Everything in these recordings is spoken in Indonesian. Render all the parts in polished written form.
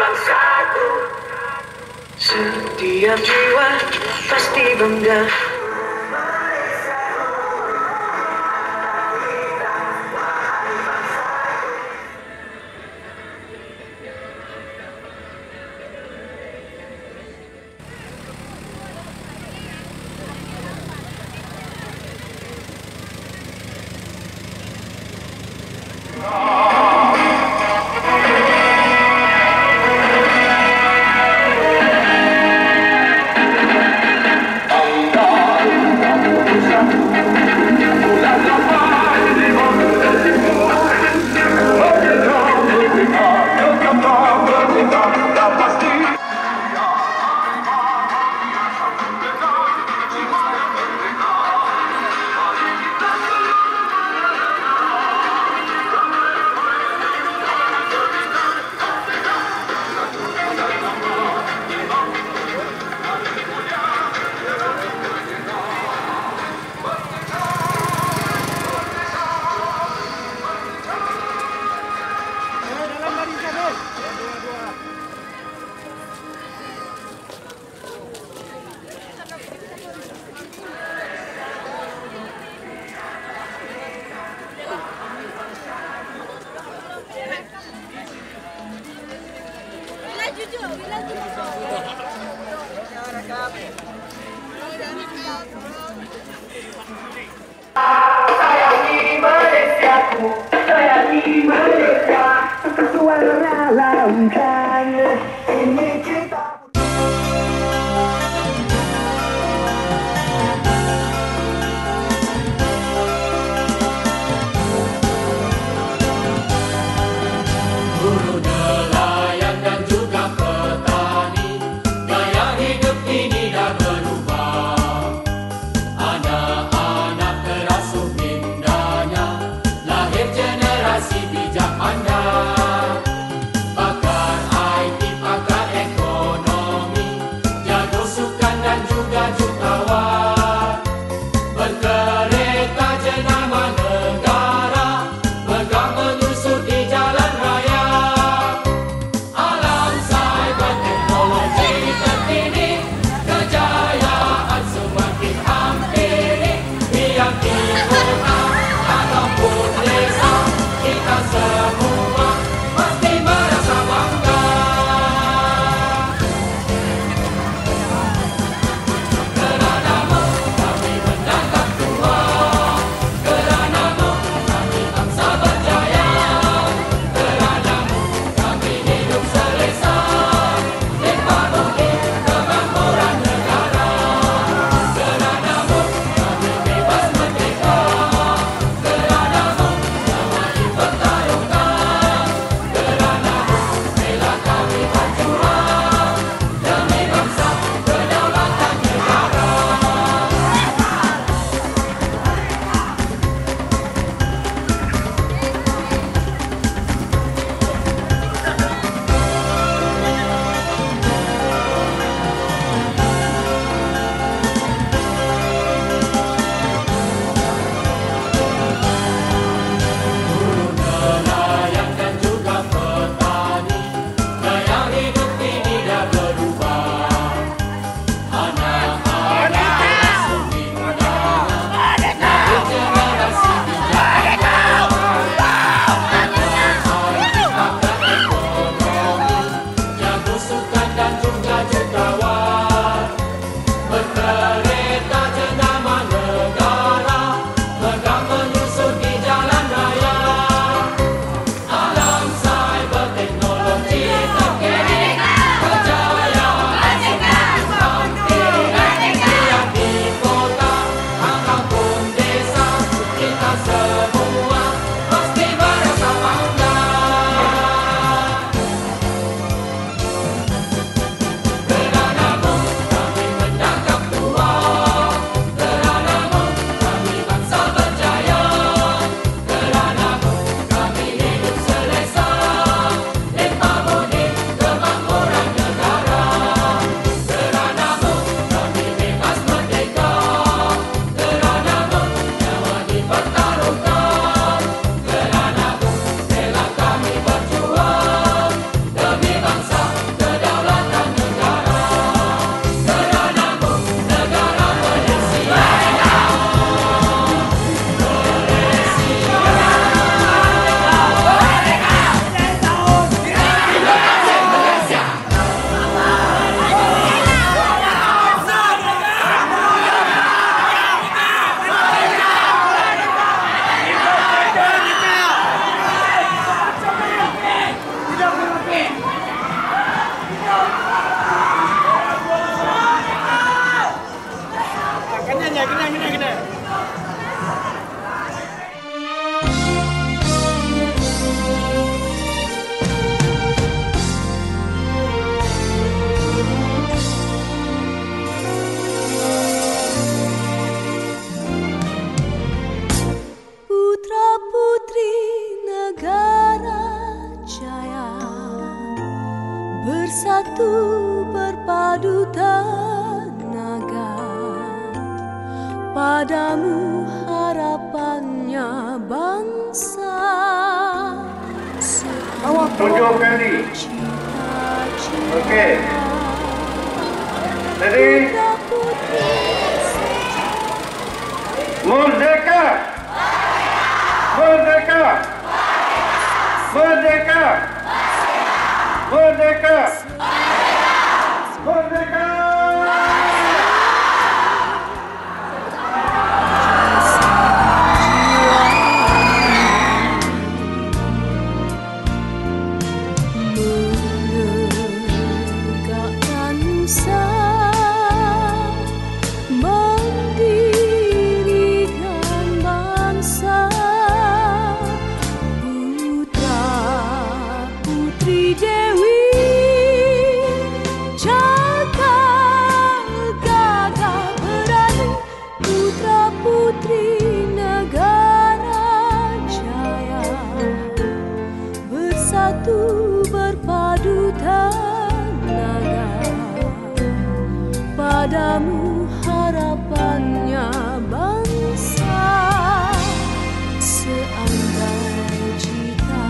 bangsaku. Setiap jiwa pasti bangga. Bijak Anda, pakar IT, pakar ekonomi. bersatu berpadu tenaga, padamu harapannya bangsa. Tunjukkan diri. Oke. Jadi merdeka, merdeka, merdeka, merdeka, merdeka. Padamu harapannya bangsa, seandai cita-cita. Mendirikan bangsa, putra putri dewi, cakal gagah berani, putra putri negara jaya, bersatu berpadu tenaga. Padamu harapannya bangsa, seandai cita-cita.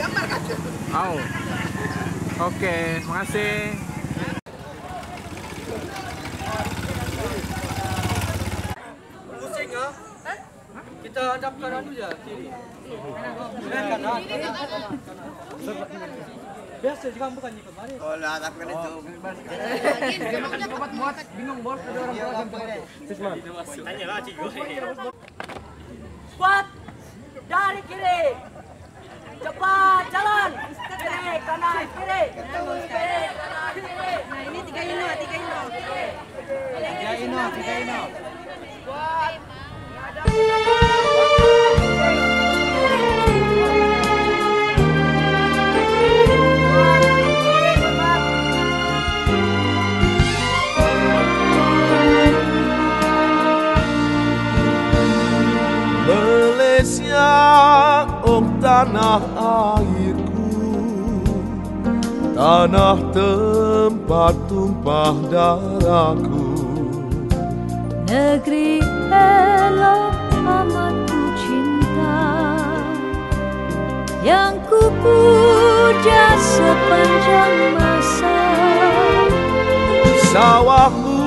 Gambar kaca. Oh. Oke, makasih. Pusing ya? Kita hadap kanan dulu ya, kiri. Biasa juga bukan di kemarin. Oh lah, tapi kan itu. Dia buat bingung bos ada orang bawa sampai deh. Sisman. Tanyalah Cigo. Kuat dari kiri. Cepat jalan, kiri kanan kiri, kiri kanan kiri. Nah ini tiga ino. Malaysia. Tanah airku, tanah tempat tumpah darahku, negeri elok amat ku cinta, yang ku puja sepanjang masa. Sawahmu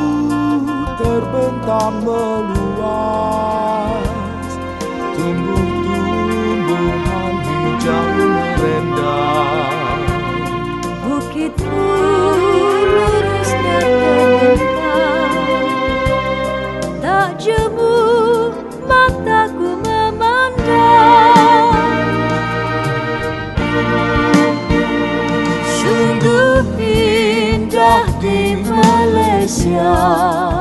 terbentang meluas, tumbuh jauh merendah, bukitku lurus dan Indonesia,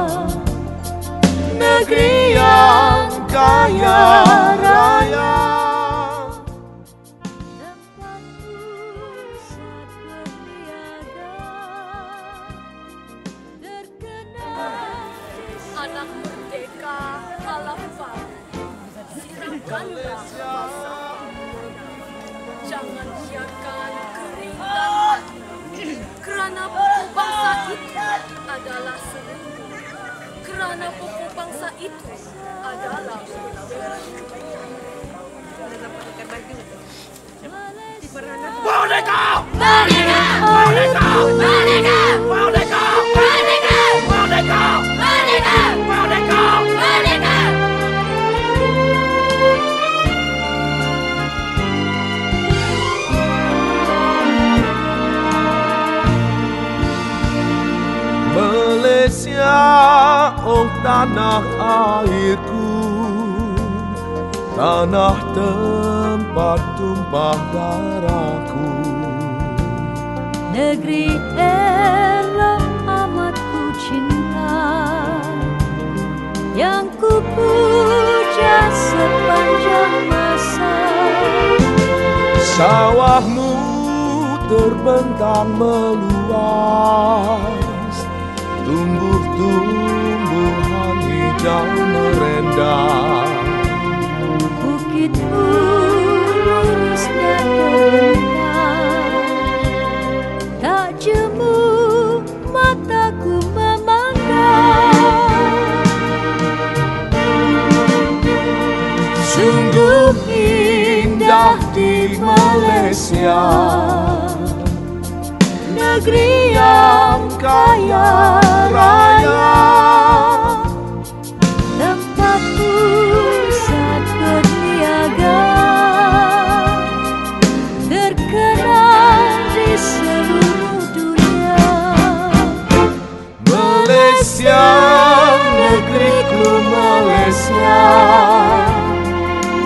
negeri yang kaya raya. Anak merdeka halaman, siramkanlah jangan biarkan kering dan mati, kerana pokok bangsa itu adalah seribu, kerana pokok bangsa itu adalah merdeka. Malaysia, oh tanah airku, tanah tempat tumpah darahku, negeri elok amat ku cinta, yang ku puja sepanjang masa. Sawahmu terbentang meluas, tumbuh-tumbuhan hijau merendah, bukit pun lulusnya terlentang, tak jemu mataku memandang. Sungguh indah di Malaysia, negeri yang kaya raya, tempat pusat berniaga, terkenal di seluruh dunia. Malaysia, negeriku Malaysia,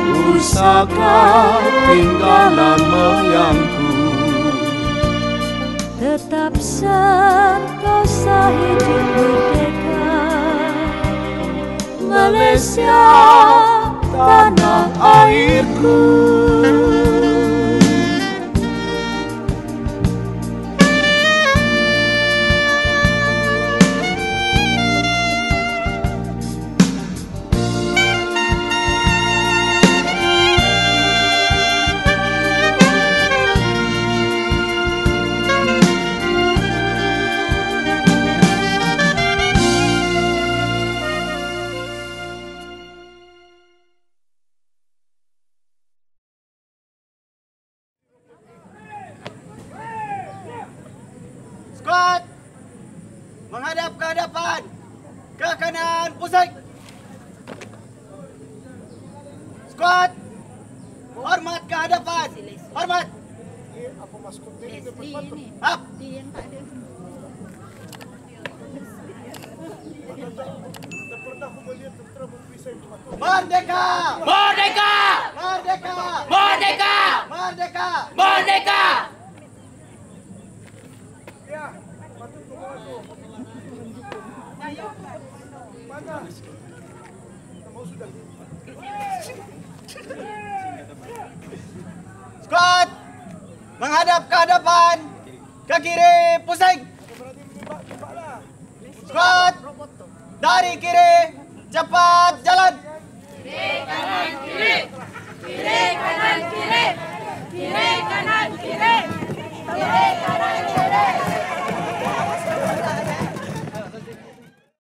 pusaka tinggalan moyangku, tetap santosa hidup merdeka. Malaysia, tanah airku. Menghadap ke hadapan, ke kanan, pusat. Squad, hormat ke hadapan, hormat. Up. Merdeka! Merdeka! Merdeka! Merdeka! Merdeka! Merdeka! Squad, menghadap ke hadapan, ke kiri, pusing. Squad, dari kiri, cepat.